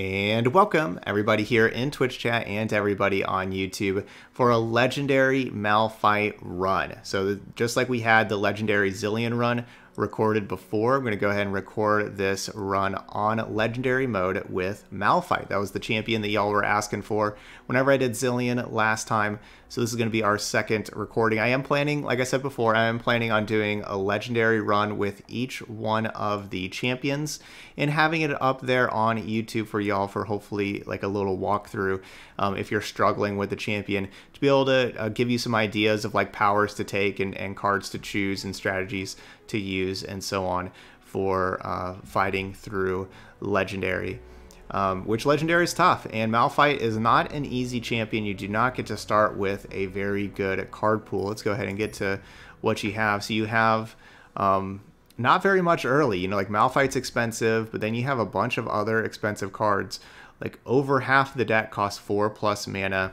And welcome everybody here in Twitch chat and everybody on YouTube for a legendary Malphite run. So just like we had the legendary Zilean run recorded before, I'm going to go ahead and record this run on legendary mode with Malphite. That was the champion that y'all were asking for whenever I did Zilean last time. So this is going to be our second recording. I am planning, like I said before, I am planning on doing a legendary run with each one of the champions and having it up there on YouTube for you all for hopefully like a little walkthrough if you're struggling with the champion, to be able to give you some ideas of like powers to take and cards to choose and strategies to use and so on for fighting through legendary, which legendary is tough, and Malphite is not an easy champion. You do not get to start with a very good card pool. Let's go ahead and get to what you have. So you have not very much early, you know, like Malphite's expensive, but then you have a bunch of other expensive cards. Like over half the deck costs 4+ mana.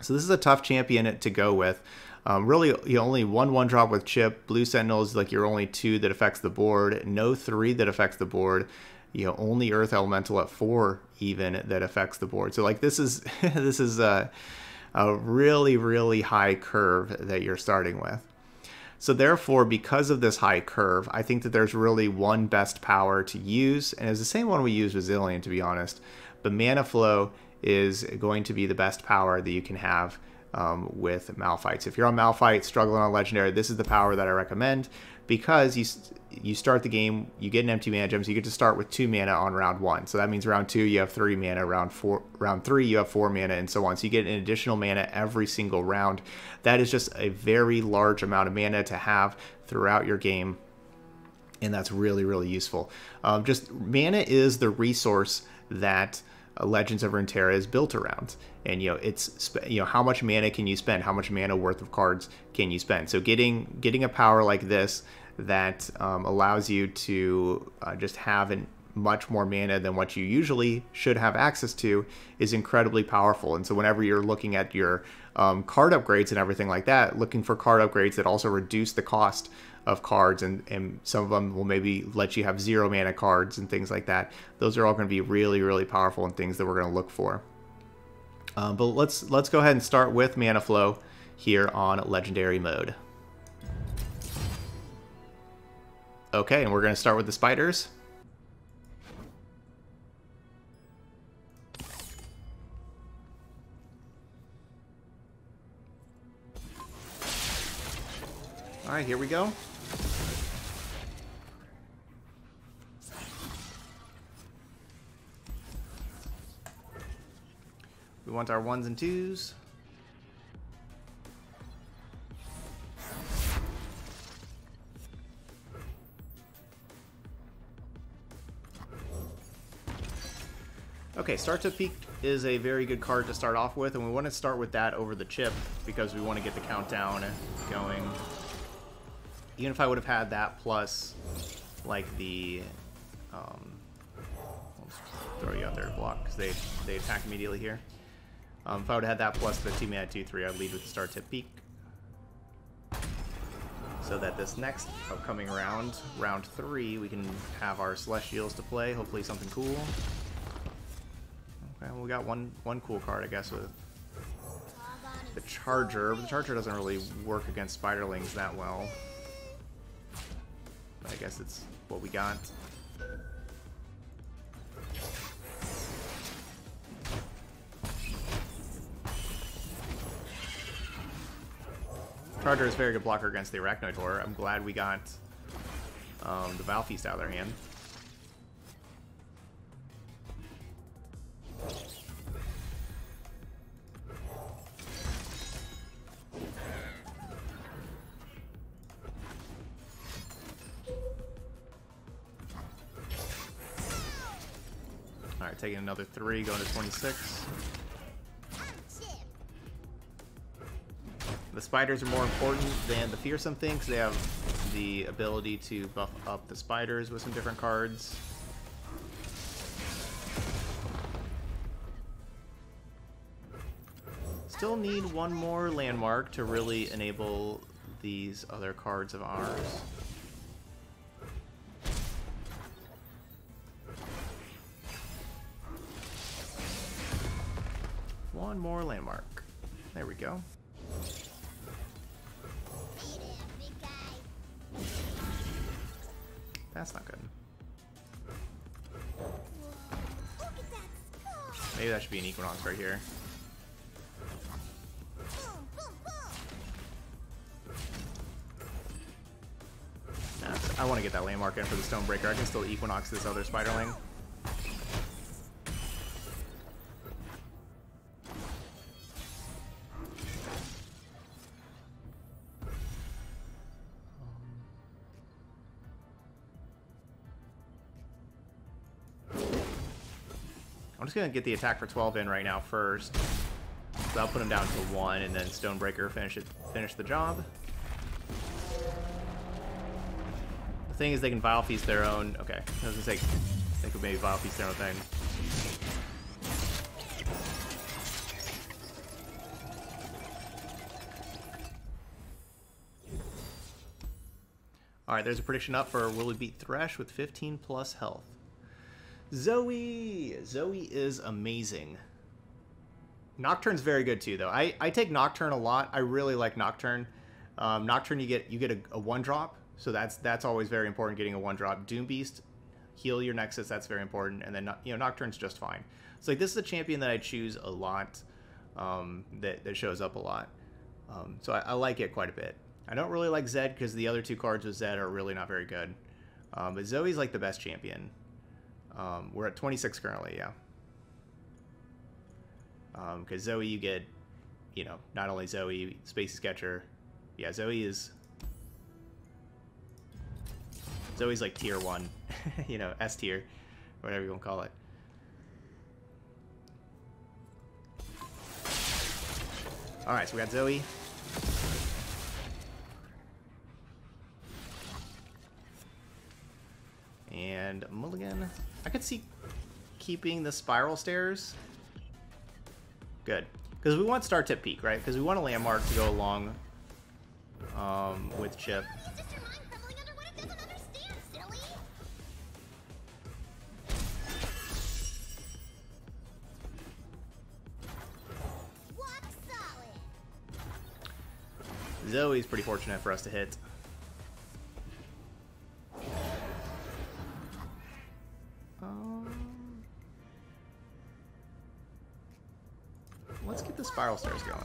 So this is a tough champion to go with. Really, you only 1/1-drop with Chip. Blue Sentinel is like your only 2 that affects the board. No 3 that affects the board. You know, only Earth Elemental at 4 even that affects the board. So like this is this is a really, really high curve that you're starting with. So therefore, because of this high curve, I think that there's really one best power to use, and it's the same one we used with Zilean, to be honest. But Mana Flow is going to be the best power that you can have with Malphite. So if you're on Malphite, struggling on Legendary, this is the power that I recommend, because you start the game, you get an empty mana gem, so you get to start with 2 mana on round 1. So that means round 2, you have 3 mana, round 3, you have 4 mana, and so on. So you get an additional mana every single round. That is just a very large amount of mana to have throughout your game, and that's really, really useful. Just mana is the resource that Legends of Runeterra is built around, and you know, it's, you know, how much mana can you spend, how much mana worth of cards can you spend. So getting a power like this that allows you to just have much more mana than what you usually should have access to is incredibly powerful. And so whenever you're looking at your card upgrades and everything like that, looking for card upgrades that also reduce the cost of cards, and some of them will maybe let you have 0 mana cards and things like that. Those are all going to be really, really powerful and things that we're going to look for. But let's go ahead and start with Mana Flow here on Legendary mode. Okay, and we're going to start with the spiders. All right, here we go. We want our 1s and 2s. Okay, Start to Peak is a very good card to start off with, and we want to start with that over the Chip because we want to get the countdown going. Even if I would have had that plus, like, the, I'll just throw you out there to block, because they attack immediately here. If I would have had that plus the 2-mana 2/3, I'd lead with the Star Tip Peak, so that this next upcoming round, round 3, we can have our Celestials to play, hopefully something cool. Okay, well, we got one cool card, I guess, with the Charger, but the Charger doesn't really work against Spiderlings that well. I guess it's what we got. Charger is a very good blocker against the Arachnoid Horror. I'm glad we got the Val Feast out of their hand. Taking another 3, going to 26. The spiders are more important than the fearsome thing, because they have the ability to buff up the spiders with some different cards. Still need one more landmark to really enable these other cards of ours. one more landmark. There we go. That's not good. Maybe that should be an Equinox right here. Nah, I want to get that landmark in for the Stonebreaker. I can still Equinox this other Spiderling. I'm just going to get the attack for 12 in right now first. So I'll put him down to 1 and then Stonebreaker finish the job. The thing is they can Vile Feast their own. Okay, I was going to say they could maybe Vile Feast their own thing. Alright, there's a prediction up for will we beat Thresh with 15 plus health. Zoe! Zoe is amazing. Nocturne's very good too, though. I take Nocturne a lot. I really like Nocturne. Nocturne, you get a one drop, so that's always very important. Getting a one drop. Doombeast, heal your Nexus. That's very important. And then you know Nocturne's just fine. So like this is a champion that I choose a lot. That shows up a lot. So I like it quite a bit. I don't really like Zed because the other two cards with Zed are really not very good. But Zoe's like the best champion. We're at 26 currently, yeah. Because Zoe, you get, you know, not only Zoe, Spacey Sketcher. Yeah, Zoe's like tier 1, you know, S tier, whatever you want to call it. Alright, so we got Zoe. And Mulligan. I could see keeping the Spiral Stairs. Good. Because we want Star Tip Peak, right? Because we want a landmark to go along with Chip. Zoe's pretty fortunate for us to hit. Let's get the Spiral Stairs going.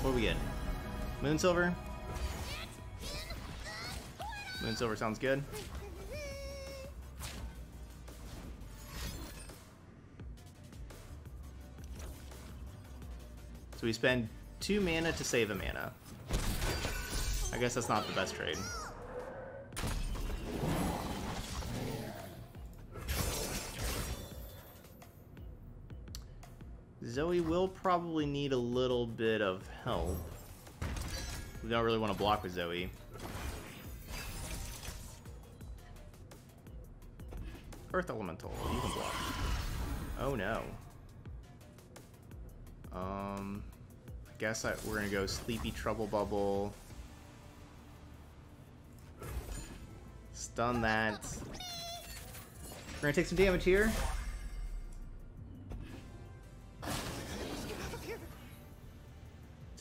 What do we get? Moonsilver? Moonsilver sounds good. So we spend 2 mana to save a mana. I guess that's not the best trade. Zoe will probably need a little bit of help. We don't really want to block with Zoe. Earth Elemental, you can block. Oh no. We're gonna go Sleepy Trouble Bubble. Stun that. We're gonna take some damage here.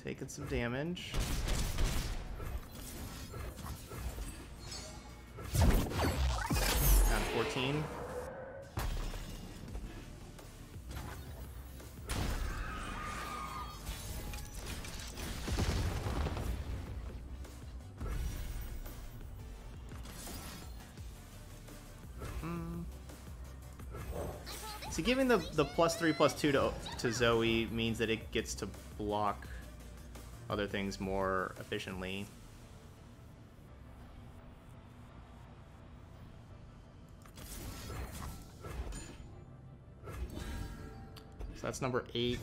Taking some damage. Down 14. So giving the +3/+2 to Zoe means that it gets to block other things more efficiently. So that's number 8.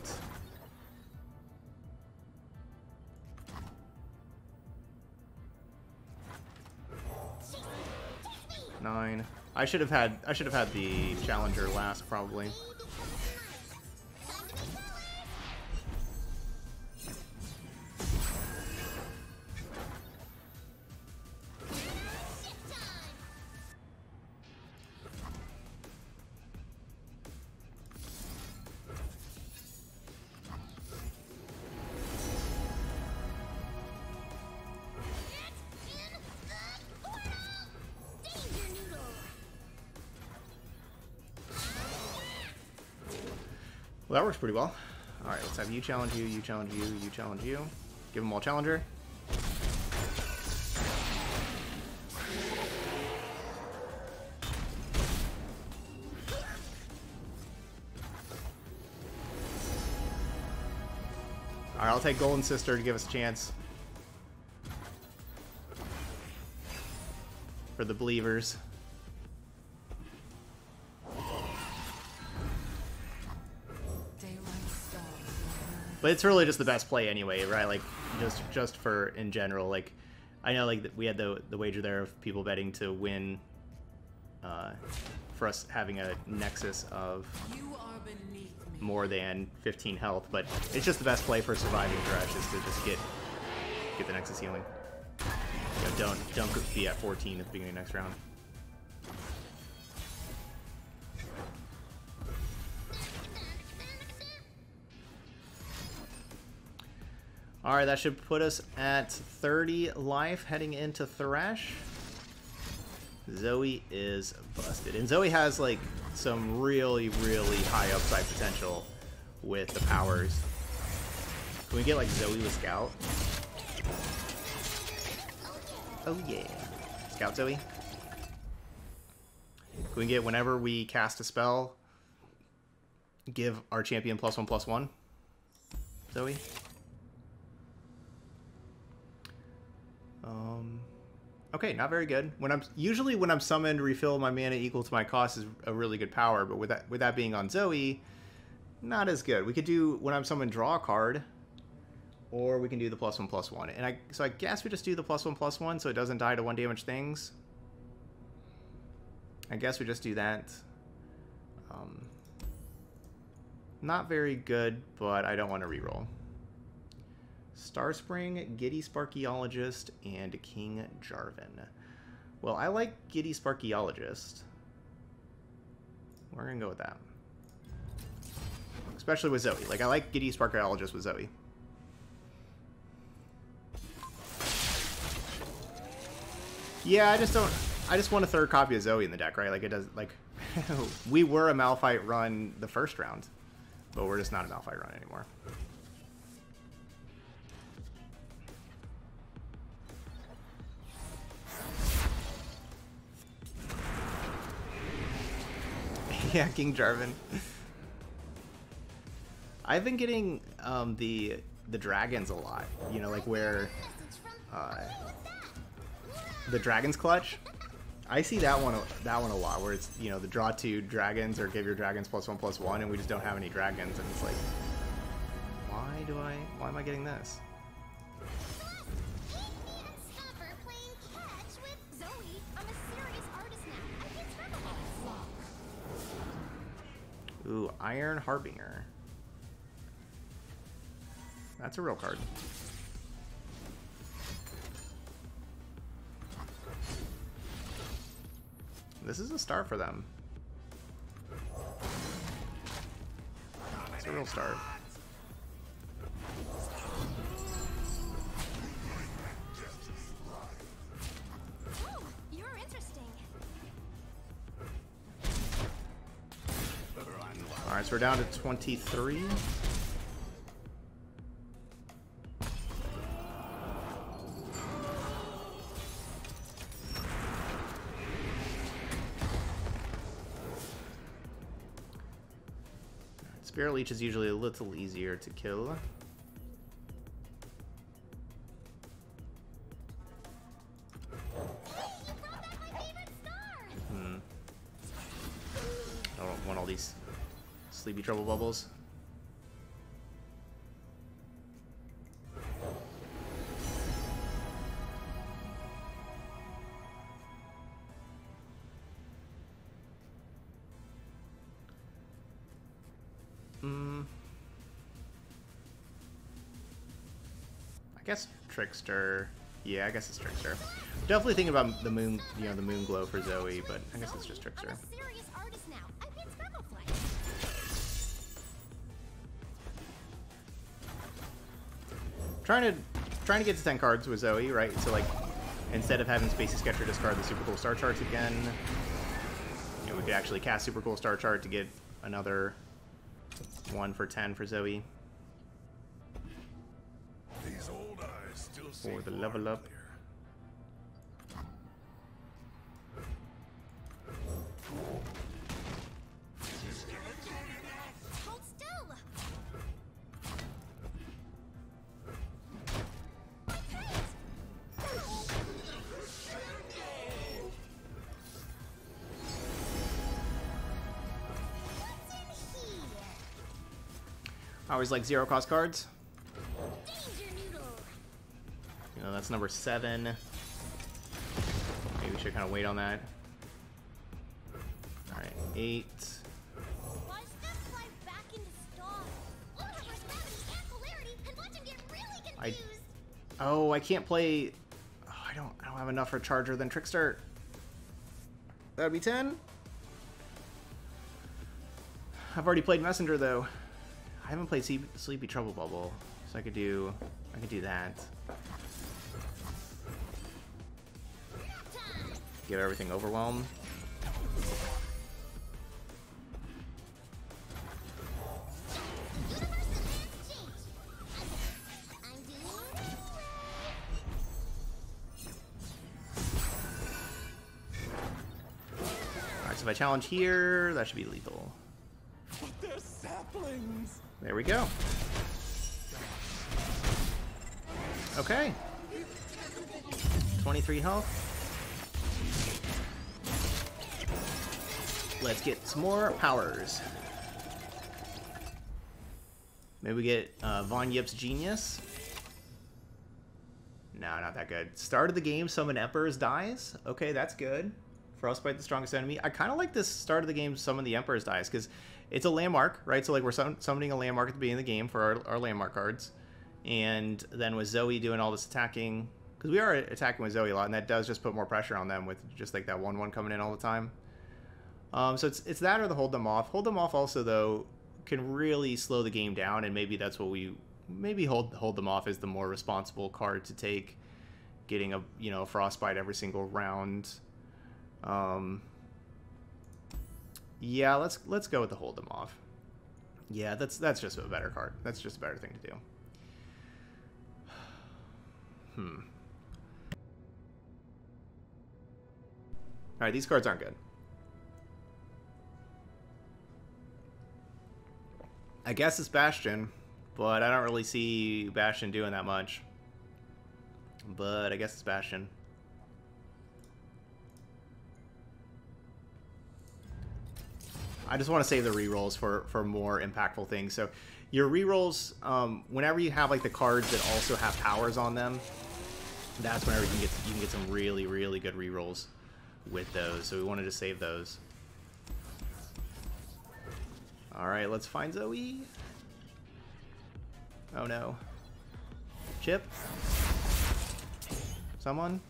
I should have had the challenger last probably. Well, that works pretty well. All right, let's have you challenge you, you challenge you, you challenge you. Give them all challenger. All right, I'll take Golden Sister to give us a chance. For the believers. But it's really just the best play anyway, right? Like, just for in general. Like, I know like we had the wager there of people betting to win, for us having a nexus of more than 15 health. But it's just the best play for surviving Thresh is to just get the nexus healing. You know, don't be at 14 at the beginning of next round. All right, that should put us at 30 life heading into Thresh. Zoe is busted. And Zoe has, like, some really, really high upside potential with the powers. Can we get, like, Zoe with Scout? Oh, yeah. Scout Zoe. Can we get whenever we cast a spell, give our champion +1/+1? Zoe. Okay, not very good. Usually when I'm summoned, refill my mana equal to my cost is a really good power, but with that being on Zoe, not as good. We could do when I'm summoned, draw a card, or we can do the +1/+1. And I guess we just do the +1/+1 so it doesn't die to 1-damage things. I guess we just do that. Not very good, but I don't want to reroll. Starspring, Giddy Sparkeologist, and King Jarvan. Well, I like Giddy Sparkeologist. We're going to go with that. Especially with Zoe. Like, I like Giddy Sparkeologist with Zoe. Yeah, I just want a third copy of Zoe in the deck, right? Like, it does, like, we were a Malphite run the first round, but we're just not a Malphite run anymore. Yeah, King Jarvan. I've been getting the dragons a lot, you know, like where the dragons clutch. I see that one a lot, where it's, you know, the draw 2 dragons or give your dragons +1/+1, and we just don't have any dragons, and it's like, why am I getting this? Ooh, Iron Harbinger. That's a real card. This is a star for them. It's a real star. Alright, so we're down to 23. Spirit Leech is usually a little easier to kill. I don't want all these sleepy trouble bubbles. guess Trickster. Yeah, I guess it's Trickster. Definitely thinking about the moon, you know, the moon glow for Zoe, but I guess it's just Trickster. Trying to get to 10 cards with Zoe, right? So like, instead of having Spacey Sketcher discard the Super Cool Star Charts again, you know, we could actually cast Super Cool Star Chart to get another one for 10 for Zoe. These old eyes still see for the level up. I always like zero cost cards. You know, that's number 7. Maybe we should kind of wait on that. All right, 8. I can't play. Oh, I don't have enough for Charger than Trickster. That would be 10. I've already played Messenger though. I haven't played Sleepy Trouble Bubble, so I could do that. Give everything overwhelmed. Alright, so if I challenge here, that should be lethal. But they're saplings. There we go. Okay. 23 health. Let's get some more powers. Maybe we get Von Yipp's Genius. No, not that good. Start of the game, summon Emperor's Dies. Okay, that's good. Frostbite, the strongest enemy. I kind of like this start of the game, summon the Emperor's Dies, because it's a landmark, right? So like we're summoning a landmark at the beginning of the game for our landmark cards. And then with Zoe doing all this attacking, because we are attacking with Zoe a lot, and that does just put more pressure on them with just like that 1-1 coming in all the time. So it's that or the hold them off. Hold them off also though can really slow the game down, and maybe that's what we, maybe hold them off is the more responsible card to take, getting a, you know, Frostbite every single round. Yeah, let's go with the hold them off. Yeah, that's just a better card. That's just a better thing to do. All right, these cards aren't good. I guess it's Bastion, but I don't really see Bastion doing that much. But I guess it's Bastion. I just want to save the rerolls for more impactful things. So your rerolls, whenever you have like the cards that also have powers on them, that's whenever you can get some really, really good rerolls with those. So we wanted to save those. All right, let's find Zoe. Oh no. Chip? Someone?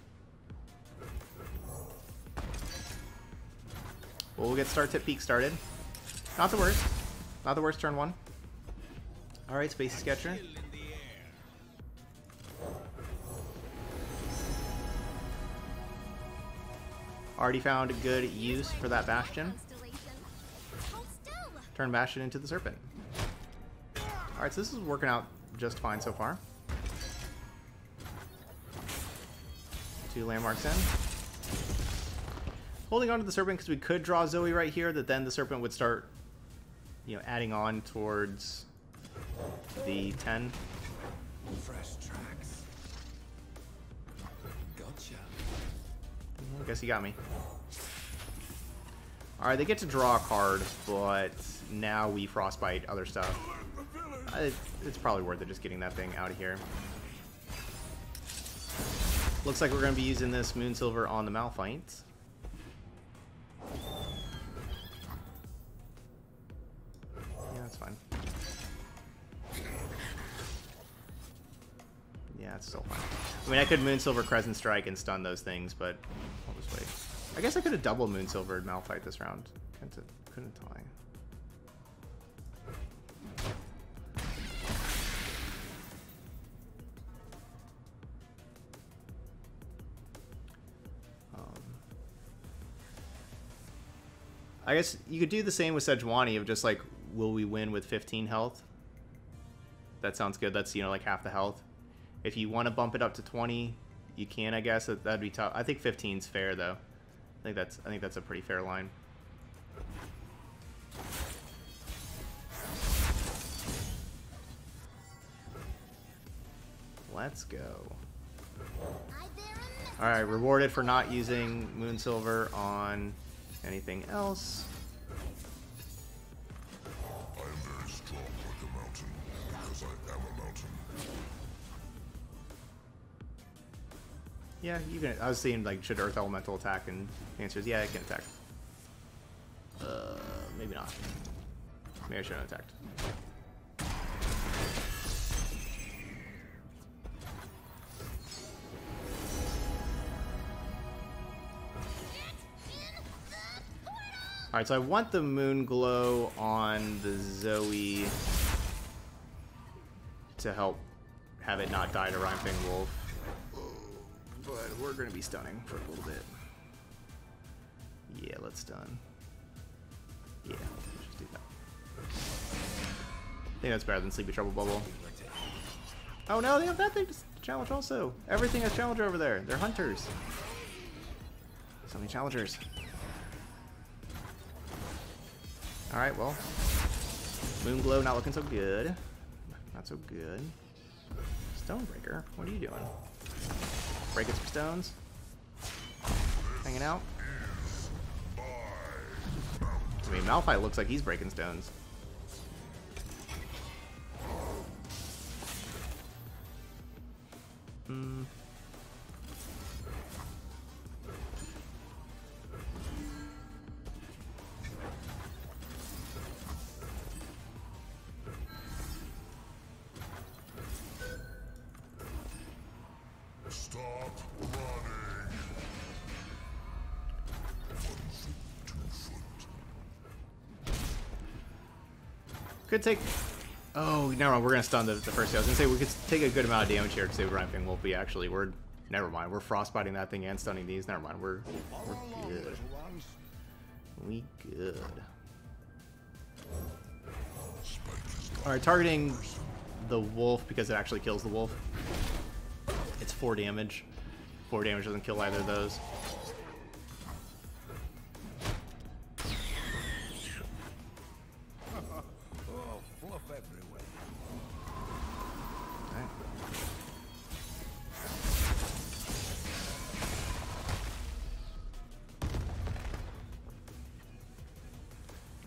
We'll get Start Tip Peek started. Not the worst. Not the worst turn one. Alright, Spacey Sketcher. Already found a good use for that Bastion. Turn Bastion into the Serpent. Alright, so this is working out just fine so far. 2 landmarks in. Holding on to the Serpent because we could draw Zoe right here, that then the Serpent would start, you know, adding on towards the 10. Fresh tracks. Gotcha. I guess he got me. All right, they get to draw a card, but now we Frostbite other stuff. It's probably worth it just getting that thing out of here. Looks like we're going to be using this Moonsilver on the Malphite. that's still fine. I mean, I could Moonsilver Crescent Strike and stun those things, but I'll just wait. I guess I could have double Moonsilvered Malphite this round. Couldn't I? I guess you could do the same with Sejuani of just like, will we win with 15 health? That sounds good. That's, you know, like half the health. If you want to bump it up to 20, you can, I guess. That'd be tough. I think 15's fair though. I think that's a pretty fair line. Let's go. All right, rewarded for not using Moonsilver on anything else. I am very strong like a mountain, because I am a mountain. Yeah, you can. I was seeing like, should Earth Elemental attack, and the answer is yeah, it can attack. Maybe not. Maybe I shouldn't have attacked. Alright, so I want the Moon Glow on the Zoe to help have it not die to Rhymefang Wolf. But we're going to be stunning for a little bit. Yeah, let's stun. Yeah, let's just do that. I think that's better than Sleepy Trouble Bubble. Oh no, they have that thing to challenge also. Everything has Challenger over there. They're hunters. So many Challengers. Alright, well, Moonglow not looking so good. Not so good. Stonebreaker, what are you doing? Breaking some stones. Hanging out. I mean, Malphite looks like he's breaking stones. Hmm. Could take. Oh, never mind. We're gonna stun the first guy. I was gonna say we could take a good amount of damage here because they were ramping. Well, we actually were. Never mind. We're frostbiting that thing and stunning these. Never mind. We're good. We good. All right, targeting the wolf because it actually kills the wolf. It's 4 damage. 4 damage doesn't kill either of those.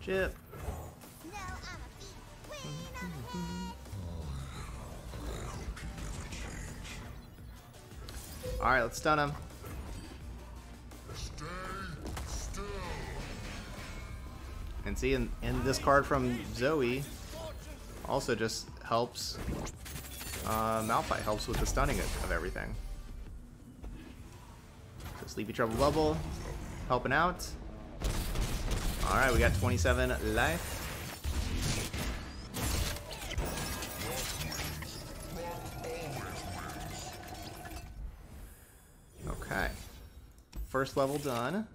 Chip. All right, let's stun him. Stay still. And see, and this card from Zoe also just helps. Malphite helps with the stunning of everything. So Sleepy Trouble Bubble, helping out. All right, we got 27 life. Okay, first level done.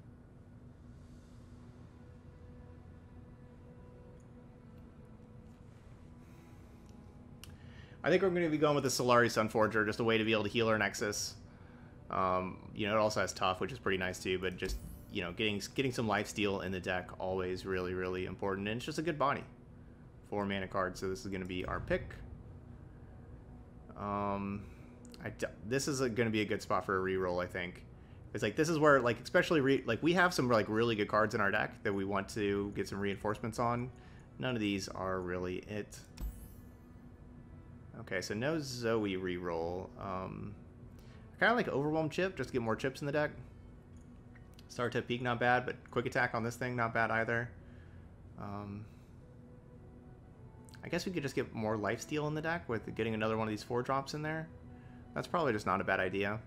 I think we're going to be going with the Solari Sunforger, just a way to be able to heal our Nexus. You know, it also has Tough, which is pretty nice too, but just, you know, getting some lifesteal in the deck, always really, really important. And it's just a good body. 4 mana card, so this is going to be our pick. This is going to be a good spot for a reroll, I think. It's like, this is where, like, especially, we have some, like, really good cards in our deck that we want to get some reinforcements on. None of these are really it. Okay, so no Zoe reroll. I kind of like Overwhelm Chip, just to get more chips in the deck. Star Tip Peak, not bad, but Quick Attack on this thing, not bad either. I guess we could just get more lifesteal in the deck with getting another one of these 4 drops in there. That's probably just not a bad idea.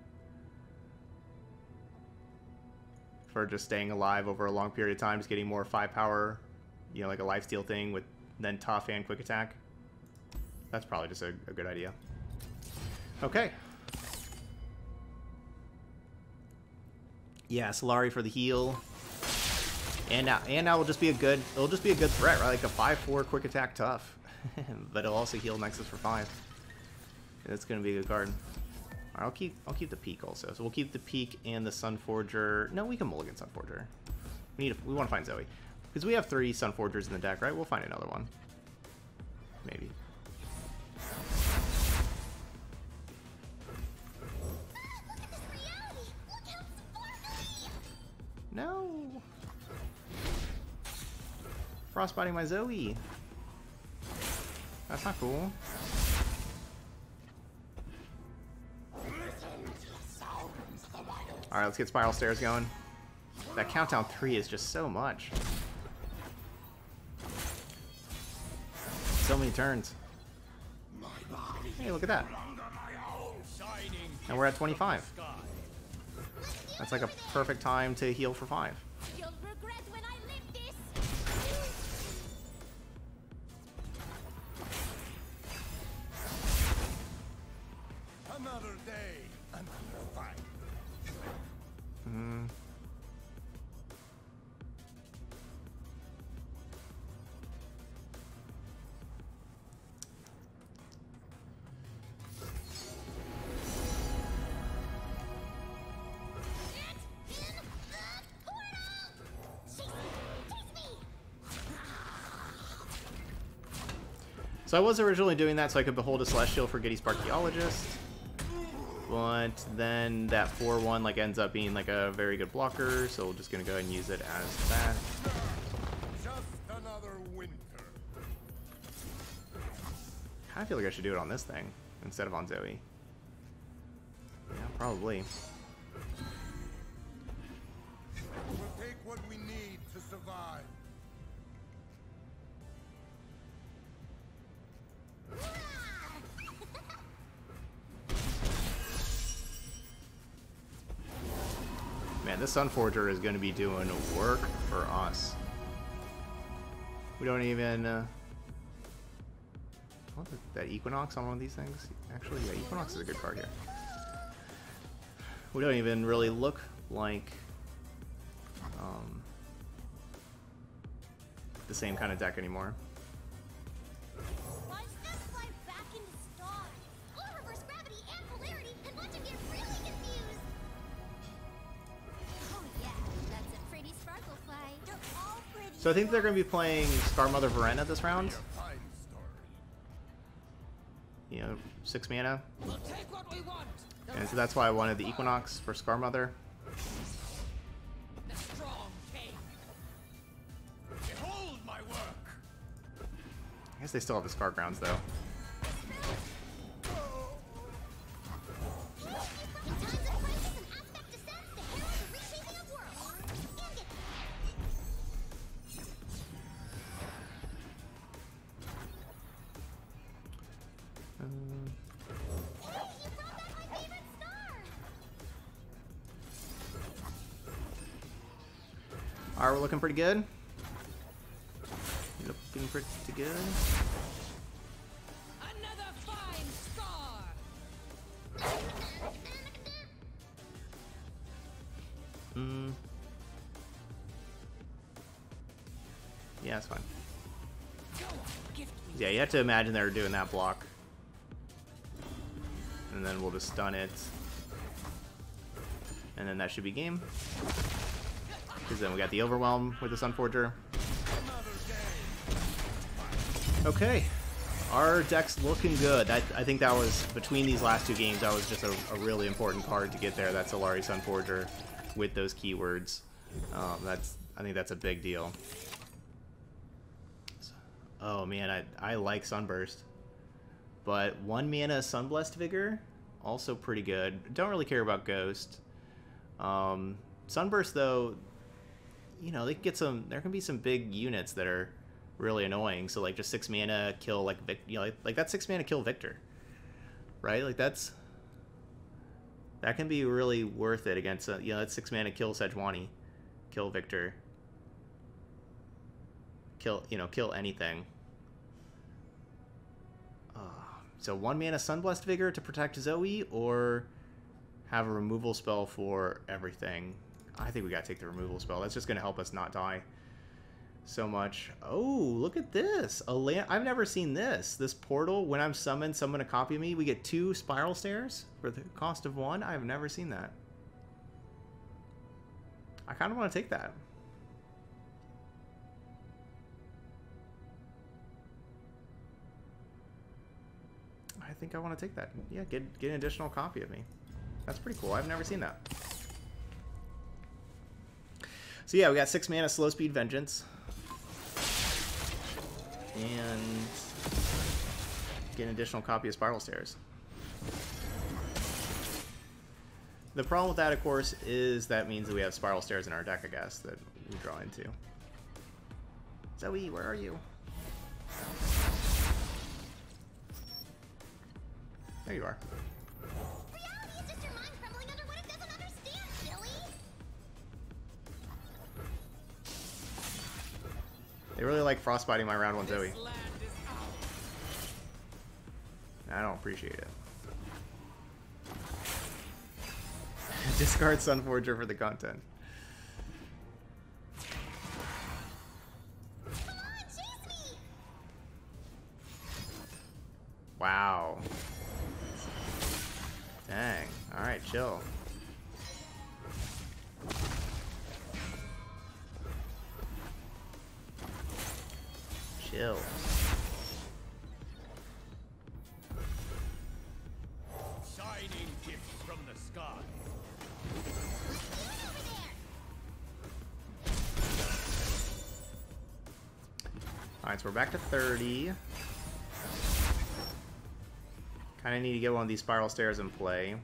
For just staying alive over a long period of time, just getting more 5-power, you know, like a lifesteal thing with then tough and quick attack. That's probably just a good idea. Okay. Yeah, Solari for the heal. And now will just be a good, it'll just be a good threat, right? Like a 5/4 quick attack tough. But it'll also heal Nexus for 5. That's gonna be a good card. Alright, I'll keep the peak also. So we'll keep the peak and the Sunforger. No, we can mulligan Sunforger. We want to find Zoe. Because we have 3 Sunforgers in the deck, right? We'll find another one. Maybe. No! Frostbiting my Zoe! That's not cool. Alright, let's get Spiral Stairs going. That Countdown 3 is just so much. So many turns. Hey, look at that. And we're at 25. That's like a perfect time to heal for 5. You'll regret when I live this. Another day, another fight. So I was originally doing that so I could behold a Celestial for Giddy Spark Geologist, but then that 4-1 like ends up being like a very good blocker, so we're just gonna go ahead and use it as that. Just another winter. I kind of feel like I should do it on this thing instead of on Zoe. Yeah, probably. We'll take what we need to survive. Man, this Sunforger is going to be doing work for us. We don't even... What, that Equinox on one of these things? Actually, yeah, Equinox is a good card here. We don't even really look like the same kind of deck anymore. So I think they're going to be playing Scarmother Vrenna this round. You know, 6 mana. And so that's why I wanted the Equinox for Scarmother. I guess they still have the Scar Grounds though. Alright, we're looking pretty good. Looking pretty good. Another fine star. Yeah, that's fine. Yeah, you have to imagine they're doing that block. And then we'll just stun it. And then that should be game. Because then we got the Overwhelm with the Sunforger. Okay. Our deck's looking good. I think that was, between these last 2 games, that was just a really important card to get there. That Solari Sunforger with those keywords. I think that's a big deal. Oh man, I like Sunburst. But 1 mana Sunblessed Vigor, also pretty good. Don't really care about Ghost. Sunburst though, you know, they can get some, there can be some big units that are really annoying. So like just 6 mana kill, like, you know, like that 6 mana kill Victor, right? Like that's, That can be really worth it against, you know, that's 6 mana, kill Sejuani, kill Victor, kill, you know, kill anything. So 1 mana Sunblessed Vigor to protect Zoe, or have a removal spell for everything. I think we gotta take the removal spell. That's just gonna help us not die so much. Oh, look at this! A land. I've never seen this. This portal. When I'm summoned, someone to copy me. We get 2 spiral stairs for the cost of 1. I've never seen that. I kind of want to take that. I think I want to take that. Yeah, get an additional copy of me. That's pretty cool. I've never seen that. So yeah, we got 6 mana slow speed vengeance. And get an additional copy of Spiral Stairs. The problem with that, of course, is that means that we have Spiral Stairs in our deck, I guess, that we draw into. Zoe, where are you? There you are. They really like frostbiting my round 1 Zoe. I don't appreciate it. Discard Sunforger for the content. Come on, chase me! Wow. Dang. Alright, chill. Chill. Shining gifts from the sky. Alright, so we're back to 30. Kind of need to get one of these spiral stairs in play.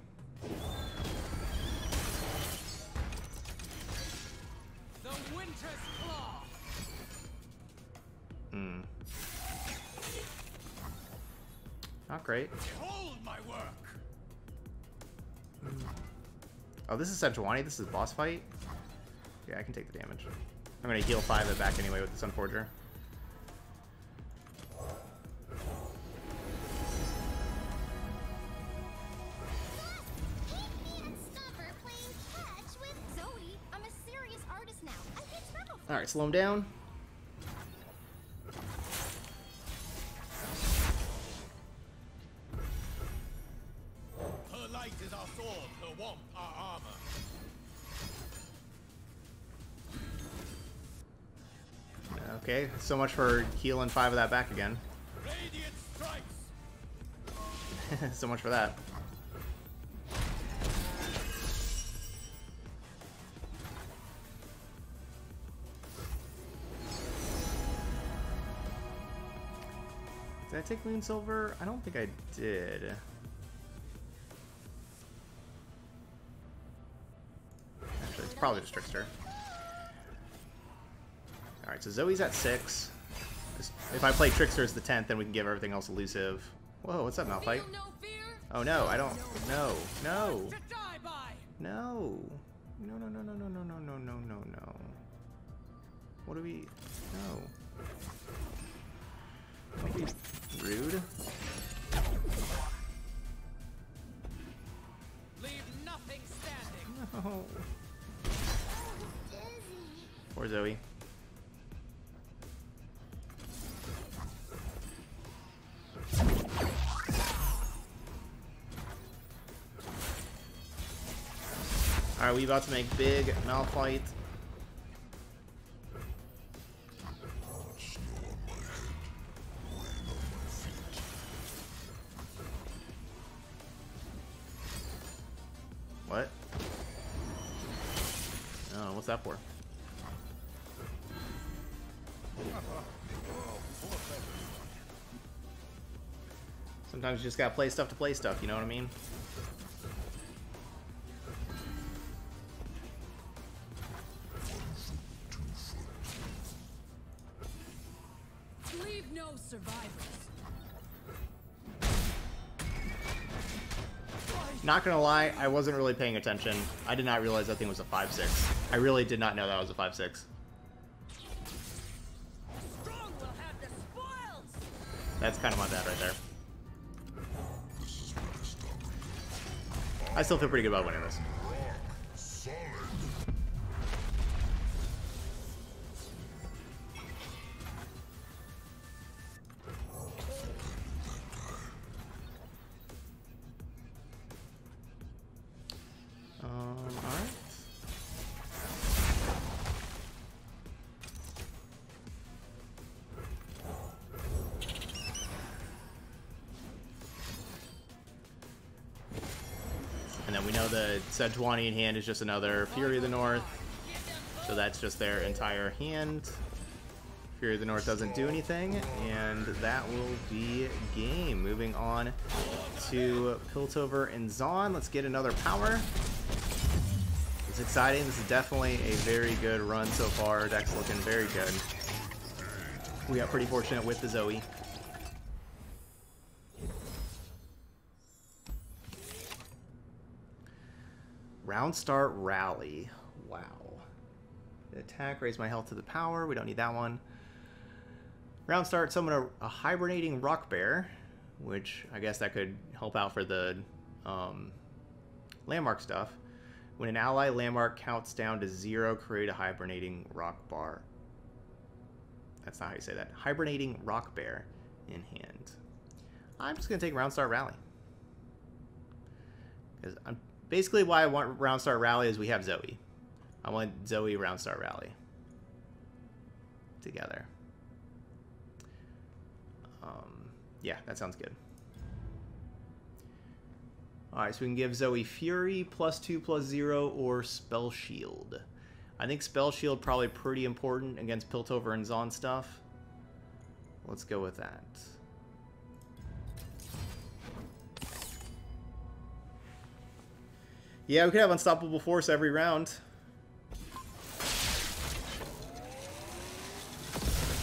Great. Hold my work. Oh, this is Sejuani. This is a boss fight. Yeah, I can take the damage. I'm gonna heal 5 it back anyway with the Sunforger. All right, slow him down. Okay, so much for healing 5 of that back again. So much for that. Did I take Moon Silver? I don't think I did. Actually, it's probably just Trickster. Alright, so Zoe's at 6. If I play Trickster as the 10th, then we can give everything else elusive. Whoa, what's up, Malphite? Oh no, I don't. No, no. No. No, no, no, no, no, no, no, no, no, no, no. What do we. No. Don't be rude. Leave nothing standing. No. Poor Zoe. Alright, we about to make big Malphite. What? Oh, what's that for? Sometimes you just gotta play stuff to play stuff, you know what I mean? Not gonna lie, I wasn't really paying attention. I did not realize that thing was a 5-6. I really did not know that was a 5-6. That's kind of my bad right there. I still feel pretty good about winning this. We know that Sejuani in hand is just another Fury of the North, so that's just their entire hand. Fury of the North doesn't do anything, and that will be game. Moving on to Piltover and Zaun. Let's get another power. It's exciting. This is definitely a very good run so far. Deck's looking very good. We got pretty fortunate with the Zoe. Round start rally. Wow. Attack, raise my health to the power. We don't need that one. Round start, summon a hibernating rock bear, which I guess that could help out for the landmark stuff. When an ally landmark counts down to 0, create a hibernating rock bar. That's not how you say that. Hibernating rock bear in hand. I'm just going to take round start rally. Because I'm... Basically, why I want round start rally is we have Zoe. I want Zoe round start rally together. Yeah, that sounds good. All right, so we can give Zoe Fury +2/+0 or Spell Shield. I think Spell Shield probably pretty important against Piltover and Zaun stuff. Let's go with that. Yeah, we could have Unstoppable Force every round.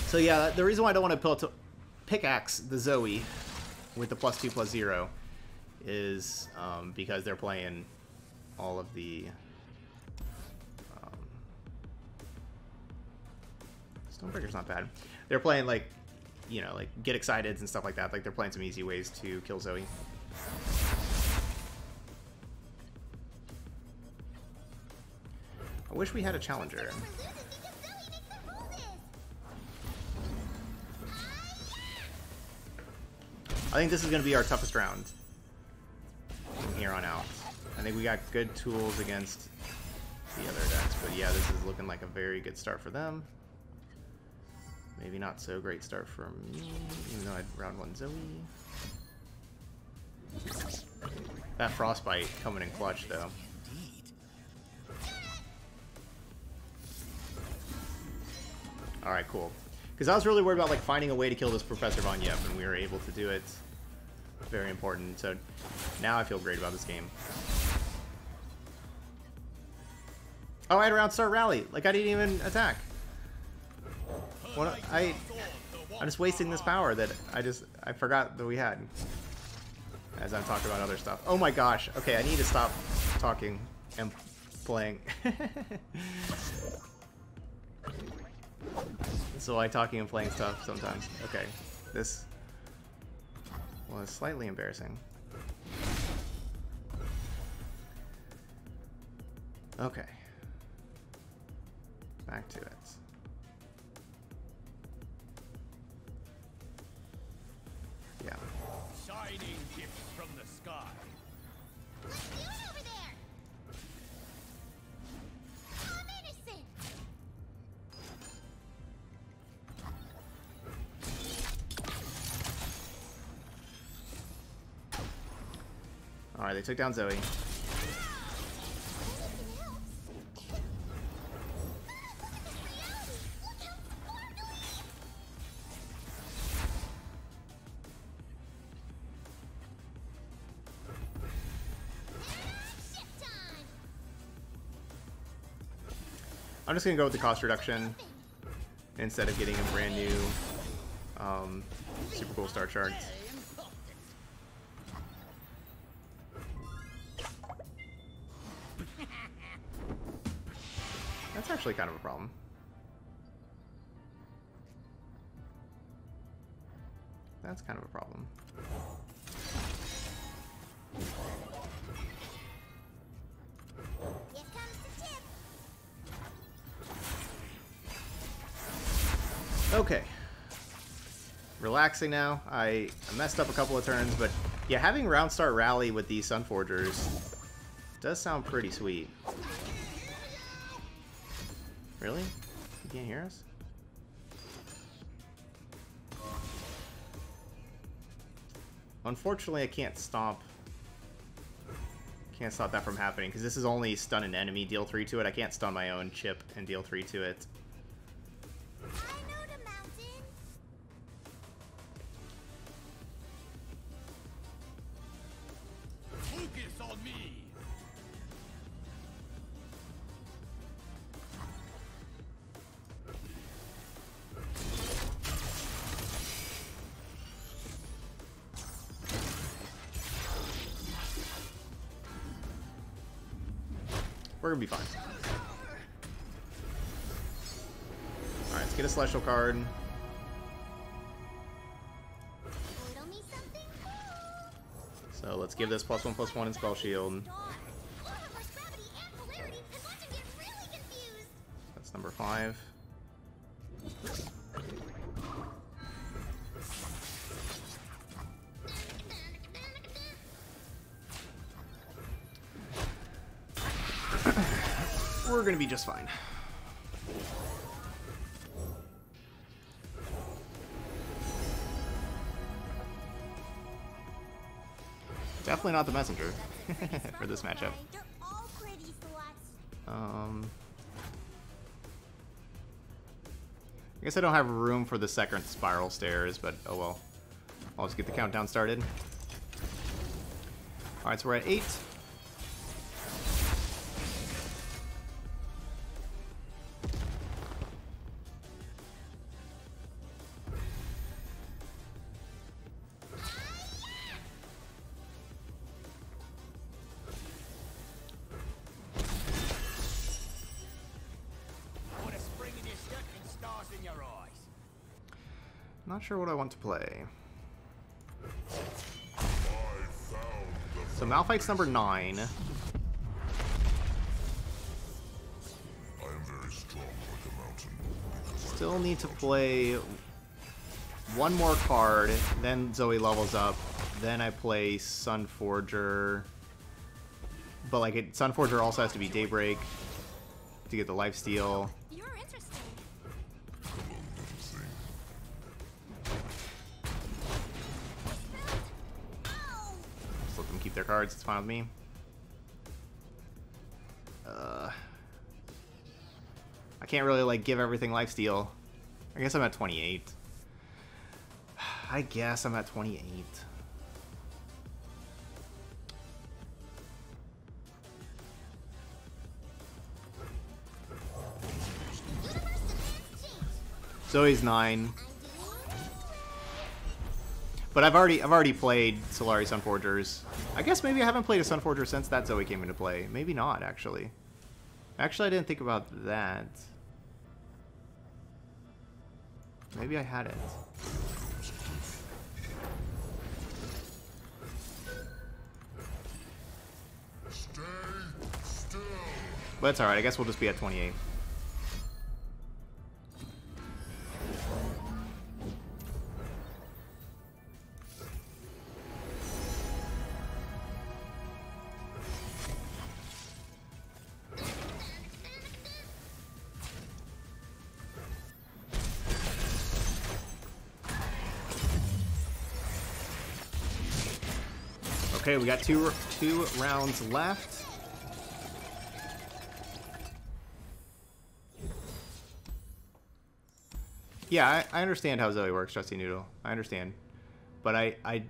So yeah, the reason why I don't want to pickaxe the Zoe with the +2/+0 is because they're playing all of the... Stonebreaker's not bad. They're playing like, you know, like Get Exciteds and stuff like that. Like they're playing some easy ways to kill Zoe. I wish we had a challenger. I think this is going to be our toughest round from here on out. I think we got good tools against the other decks, but yeah, this is looking like a very good start for them. Maybe not so great start for me, even though I had round 1 Zoe. That Frostbite coming in clutch, though. All right, cool. Because I was really worried about like finding a way to kill this Professor von Yipp, and we were able to do it. Very important. So now I feel great about this game. Oh, I had a round start rally. Like I didn't even attack. What, I'm just wasting this power that I forgot that we had. As I'm talking about other stuff. Oh my gosh. Okay, I need to stop talking and playing. So I talking and playing stuff sometimes. Okay, this was slightly embarrassing. Okay, back to it. Yeah. Shining gift from the sky. Alright, they took down Zoe. I'm just gonna go with the cost reduction instead of getting a brand new super cool star shard. That's actually kind of a problem. That's kind of a problem. Here comes the chip. Okay. Relaxing now. I messed up a couple of turns, but yeah, having Roundstar Rally with these Sunforgers does sound pretty sweet. Really? You can't hear us? Unfortunately, I can't stomp. Can't stop that from happening, because this is only stun an enemy, deal 3 to it. I can't stun my own chip and deal 3 to it. I know the mountain. Focus on me. We're gonna be fine. Alright, let's get a celestial card. So let's give this +1/+1 and spell shield. That's number 5. We're gonna be just fine. Definitely not the messenger for this matchup. I guess I don't have room for the second spiral stairs, but oh well. I'll just get the countdown started. All right, so we're at 8. Not sure what I want to play. So Malphite's number 9. I am very strong like a mountain. Still need to play one more card, then Zoe levels up, then I play Sunforger. But like Sunforger also has to be Daybreak to get the lifesteal. Their cards, it's fine with me. I can't really like give everything lifesteal. I guess I'm at 28. I guess I'm at 28. Zoe's 9. But I've already played Solari Sunforgers. I guess maybe I haven't played a Sunforger since that Zoe came into play. Maybe not, actually. Actually, I didn't think about that. Maybe I had it. Stay still. But it's alright, I guess we'll just be at 28. Okay, we got two rounds left. Yeah, I understand how Zoe works, Trusty Noodle. I understand. But I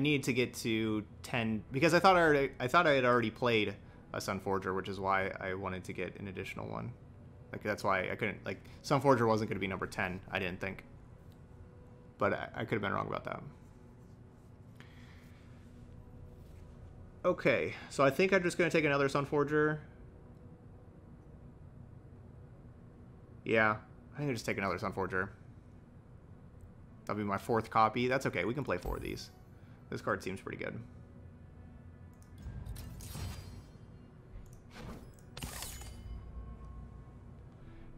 need to get to 10 because I thought I had already played a Sunforger, which is why I wanted to get an additional one. Like that's why I couldn't, like Sunforger wasn't going to be number 10, I didn't think. But I could have been wrong about that. Okay, so I think I'm just going to take another Sunforger. Yeah, I think I'll just take another Sunforger. That'll be my fourth copy. That's okay. We can play four of these. This card seems pretty good.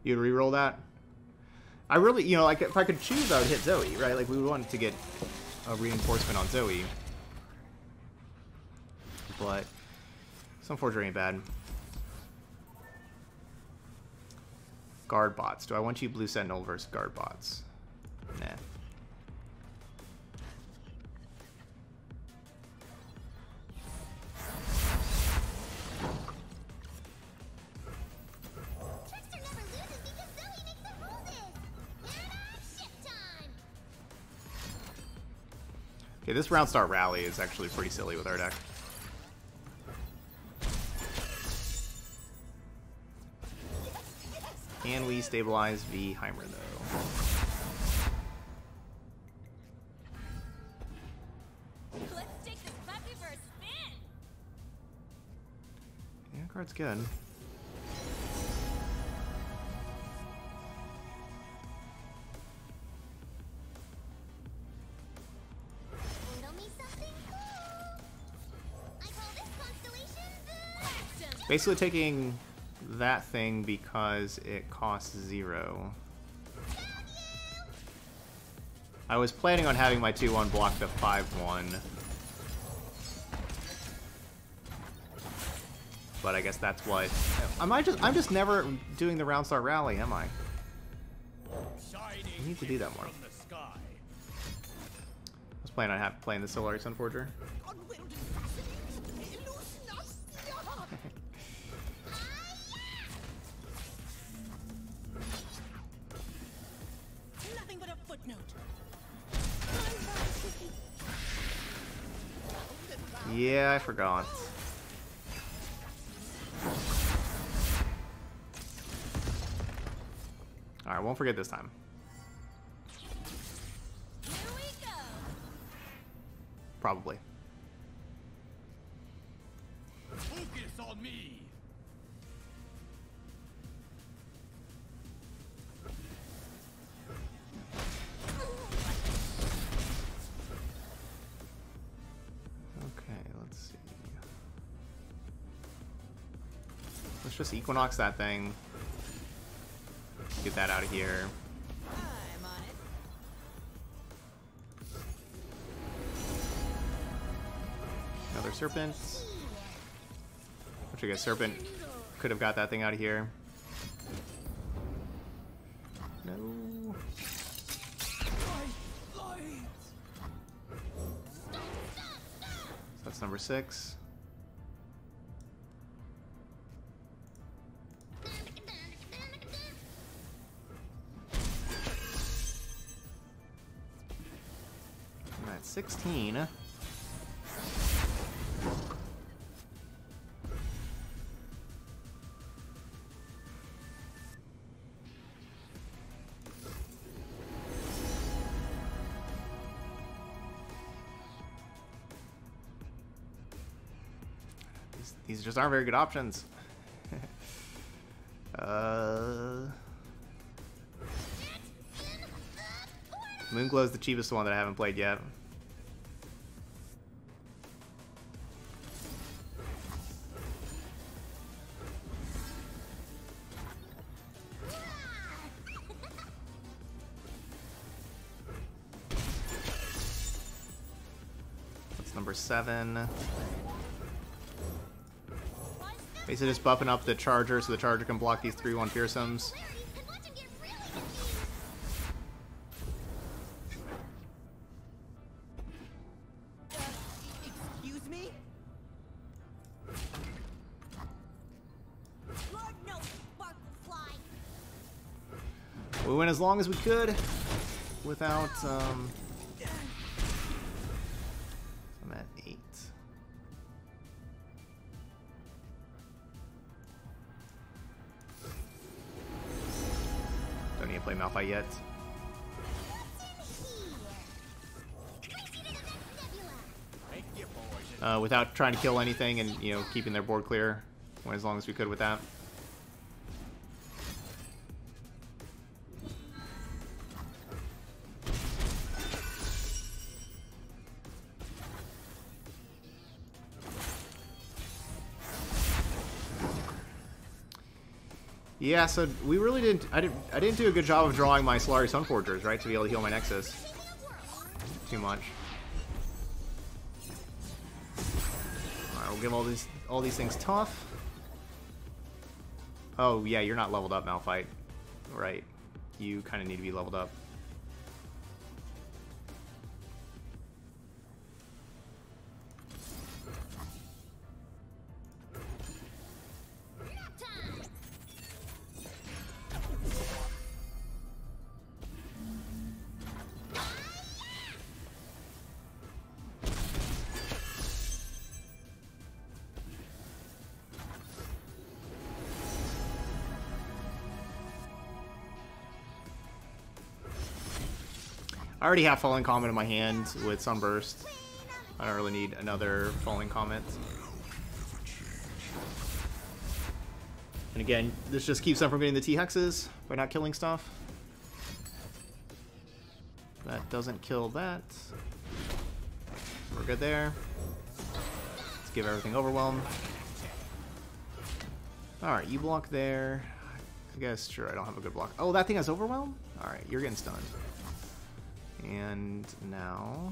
You'd reroll that? I really, you know, like, if I could choose, I would hit Zoe, right? Like, we wanted to get a reinforcement on Zoe. But Sunforger ain't bad. Guard bots. Do I want you Blue Sentinel versus guard bots? Nah. Okay, this round start rally is actually pretty silly with our deck. Can we stabilize V Heimer though? Let's take this puppy for a spin. Yeah, card's good. Basically taking that thing because it costs 0. I was planning on having my 2-1 block the 5-1. But I guess that's what... I'm just never doing the round start rally, am I? I need to do that more. I was planning on playing the Solari Sunforger. Yeah, I forgot. Alright, won't forget this time. Here we go. Probably. Focus on me. Just Equinox that thing. Get that out of here. I'm on it. Another Serpent. Which I guess Serpent could have got that thing out of here. No. So that's number 6. That's 16. These just aren't very good options. Moonglow is the cheapest one that I haven't played yet. Number 7. Basically just buffing up the charger so the charger can block these 3-1 fearsomes. Excuse me? Lord knows, butterfly. We went as long as we could without Malphite yet. Without trying to kill anything and, you know, keeping their board clear. Went as long as we could with that. Yeah, so we really didn't. I didn't do a good job of drawing my Solari Sunforgers, right, to be able to heal my Nexus. Too much. All right, we'll give all these things tough. Oh yeah, you're not leveled up, Malphite. Right, you kind of need to be leveled up. I already have Falling Comet in my hand with Sunburst. I don't really need another Falling Comet. And again, this just keeps them from getting the T-Hexes by not killing stuff. That doesn't kill that. We're good there. Let's give everything Overwhelm. Alright, you block there. I guess, sure, I don't have a good block. Oh, that thing has Overwhelm? Alright, you're getting stunned. And now...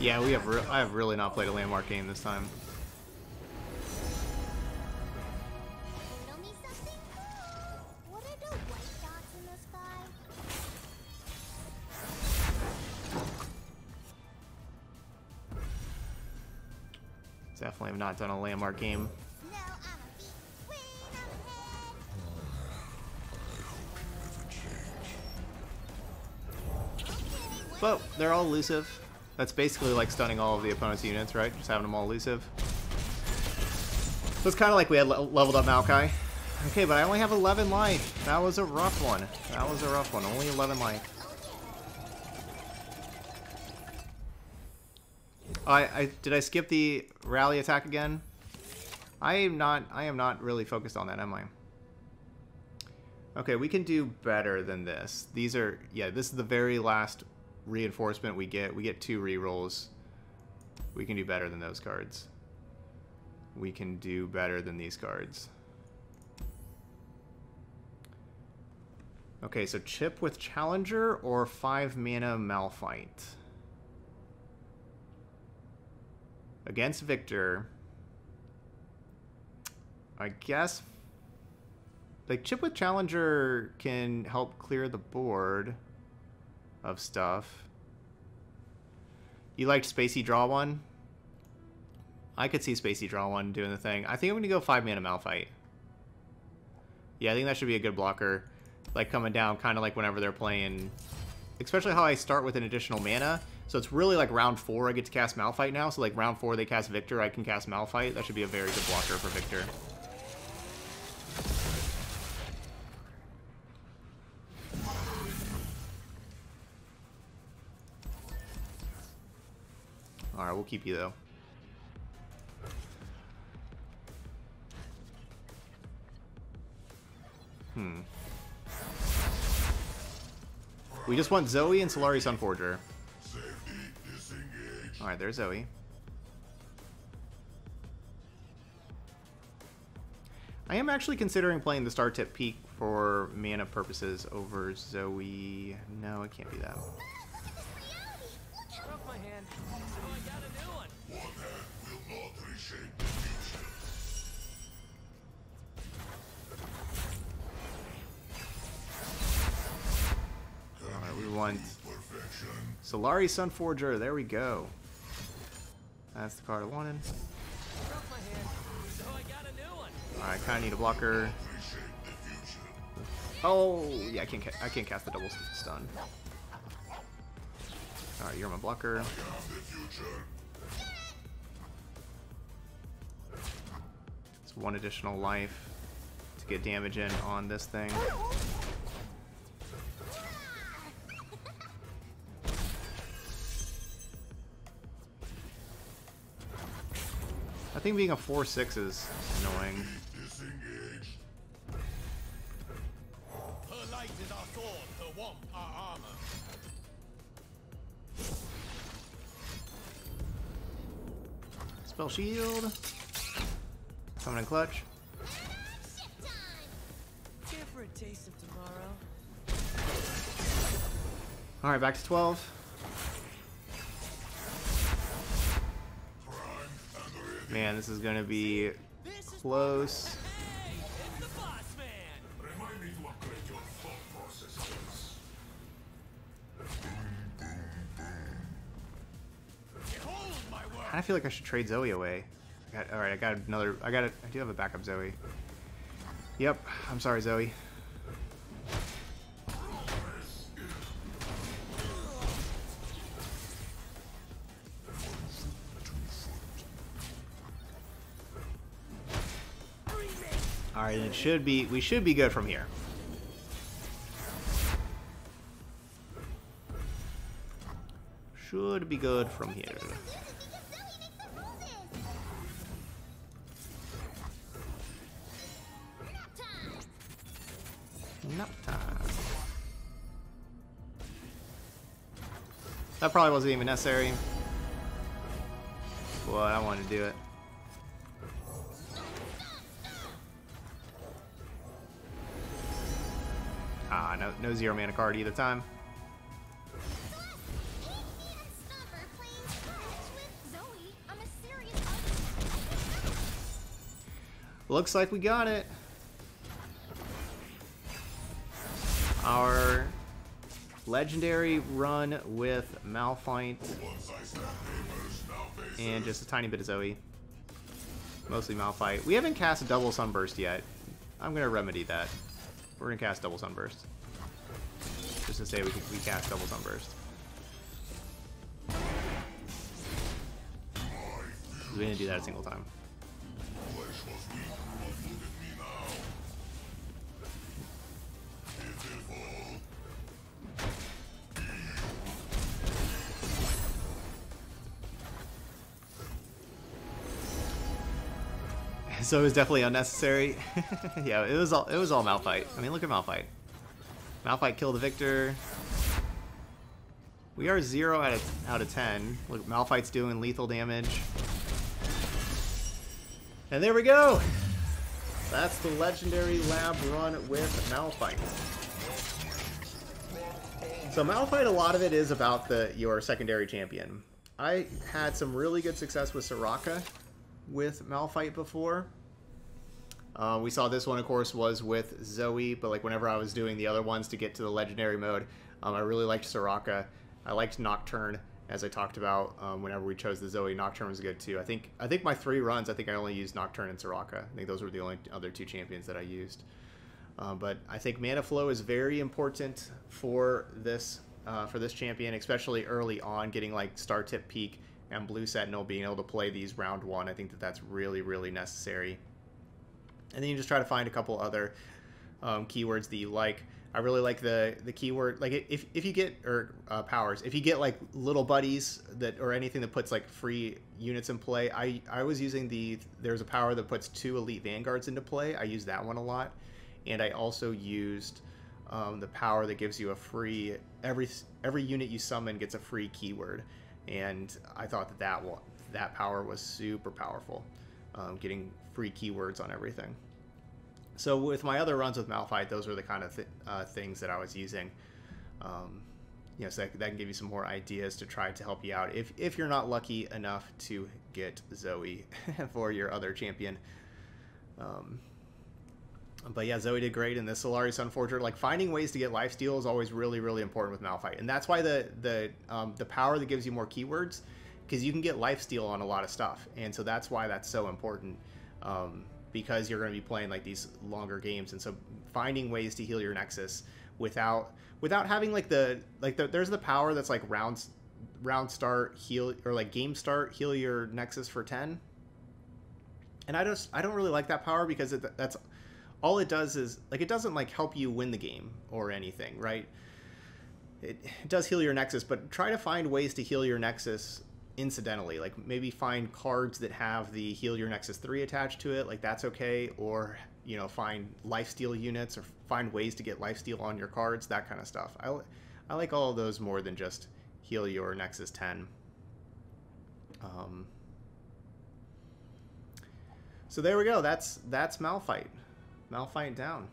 Yeah, I have really not played a landmark game this time. Definitely have not done a landmark game. But they're all elusive. That's basically like stunning all of the opponent's units, right? Just having them all elusive. So it's kind of like we had leveled up Maokai. Okay, but I only have 11 life. That was a rough one. That was a rough one. Only 11 life. Did I skip the rally attack again? I am not really focused on that, am I? Okay, we can do better than this. These are, yeah, this is the very last reinforcement we get. We get 2 rerolls. We can do better than those cards. We can do better than these cards. Okay, so chip with Challenger or 5-mana Malphite. Against Victor, I guess, like, chip with Challenger can help clear the board of stuff. You liked Spacey Draw One? I could see Spacey Draw One doing the thing. I think I'm going to go 5-mana Malphite. Yeah, I think that should be a good blocker. Like, coming down, kind of like whenever they're playing. Especially how I start with an additional mana. So it's really like round 4 I get to cast Malphite now. So like round 4 they cast Victor, I can cast Malphite. That should be a very good blocker for Victor. Alright, we'll keep you though. We just want Zoe and Solari Sunforger. Alright, there's Zoe. I am actually considering playing the Star Tip Peak for mana purposes over Zoe. No, it can't be that. Alright, we want Solari Sunforger. There we go. That's the card I wanted. Alright, I kind of need a blocker. Oh, yeah, I can't cast the double stun. Alright, you're my blocker. It's 1 additional life to get damage in on this thing. I think being a 4-6 is annoying. Her light is our sword, her womp our armor. Spell shield. Coming in clutch. Care for a taste of tomorrow. All right, back to 12. Man, this is gonna be close. I feel like I should trade Zoe away. All right, I got another. I do have a backup Zoe. Yep. I'm sorry, Zoe. All right, it should be. We should be good from here. Should be good from here. That probably wasn't even necessary, but I wanted to do it. Ah, no zero mana card either time. Looks like we got it. Our legendary run with Malphite and just a tiny bit of Zoe. Mostly Malphite. We haven't cast a double Sunburst yet. I'm going to remedy that. We're going to cast double Sunburst. Just to say we cast double Sunburst. We didn't do that a single time. So it was definitely unnecessary. Yeah, it was all Malphite. I mean, look at Malphite. Malphite killed the Victor. We are 0 out of 10. Look, Malphite's doing lethal damage. And there we go. That's the legendary lab run with Malphite. So Malphite, a lot of it is about your secondary champion. I had some really good success with Soraka with Malphite before. We saw this one, of course, was with Zoe, but like whenever I was doing the other ones to get to the legendary mode, I really liked Soraka. I liked Nocturne, as I talked about. Whenever we chose the Zoe, Nocturne was good too. I think my 3 runs, I think I only used Nocturne and Soraka. I think those were the only other 2 champions that I used. But I think mana flow is very important for this champion, especially early on, getting like Star Tip Peak and Blue Sentinel, being able to play these round 1. I think that's really, really necessary. And then you just try to find a couple other keywords that you like. I really like the keyword, like if you get, or powers, if you get like little buddies that, or anything that puts like free units in play. I was using there's a power that puts 2 elite vanguards into play. I used that one a lot. And I also used the power that gives you a free, every unit you summon gets a free keyword. And I thought that power was super powerful, getting free keywords on everything. So with my other runs with Malphite, those were the kind of things that I was using. You know, so that can give you some more ideas to try to help you out if you're not lucky enough to get Zoe for your other champion. But yeah, Zoe did great in the Solari Sunforger. Like, finding ways to get lifesteal is always really, really important with Malphite. And that's why the power that gives you more keywords, because you can get lifesteal on a lot of stuff. And so that's why that's so important, because you're going to be playing like these longer games. And so finding ways to heal your Nexus without having like there's the power that's like round start heal, or like game start heal your Nexus for 10. And I don't really like that power, because that's all it does is, like, it doesn't, like, help you win the game or anything, right? It does heal your Nexus, but try to find ways to heal your Nexus incidentally. Like, maybe find cards that have the Heal Your Nexus 3 attached to it, like that's okay, or, you know, find lifesteal units, or find ways to get lifesteal on your cards, that kind of stuff. I like all of those more than just Heal Your Nexus 10. So there we go, that's Malphite. Malphite down.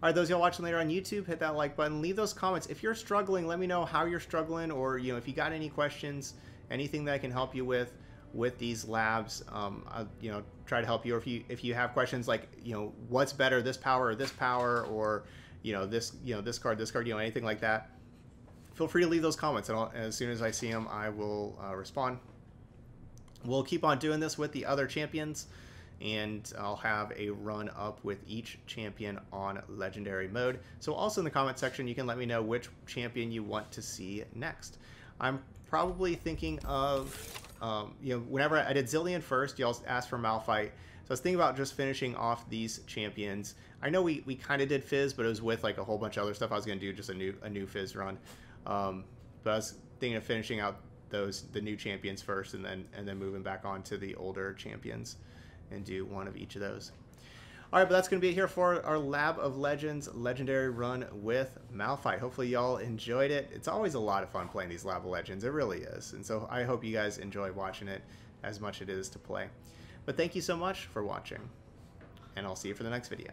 Alright, those of y'all watching later on YouTube, hit that like button. Leave those comments. If you're struggling, let me know how you're struggling, or, you know, if you got any questions, anything that I can help you with these labs. I'll, you know, try to help you. Or if you have questions like, you know, what's better, this power or this power, or, you know, this card, you know, anything like that, feel free to leave those comments, and as soon as I see them, I will respond. We'll keep on doing this with the other champions, and I'll have a run up with each champion on legendary mode. So also in the comment section, you can let me know which champion you want to see next. I'm probably thinking of, you know, whenever I did Zilean first, y'all asked for Malphite. So I was thinking about just finishing off these champions. I know we kind of did Fizz, but it was with like a whole bunch of other stuff. I was going to do just a new Fizz run. But I was thinking of finishing out the new champions first, and then moving back on to the older champions and do one of each of those. All right, but that's going to be it here for our Lab of Legends legendary run with Malphite. Hopefully y'all enjoyed it. It's always a lot of fun playing these Lab of Legends. It really is. And so I hope you guys enjoy watching it as much as it is to play. But thank you so much for watching, and I'll see you for the next video.